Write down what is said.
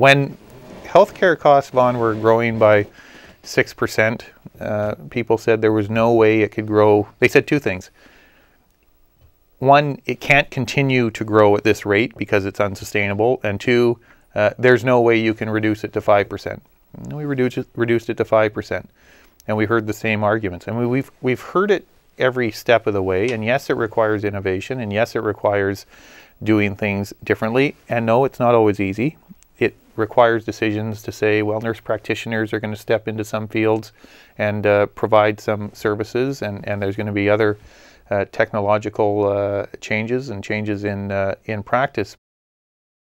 When healthcare costs, Vaughn, were growing by 6%, people said there was no way it could grow. They said two things. One, it can't continue to grow at this rate because it's unsustainable. And two, there's no way you can reduce it to 5%. And we reduced it to 5%. And we heard the same arguments. And we've heard it every step of the way. And yes, it requires innovation. And yes, it requires doing things differently. And no, it's not always easy. It requires decisions to say, well, nurse practitioners are going to step into some fields and provide some services, and there's going to be other technological changes and changes in practice.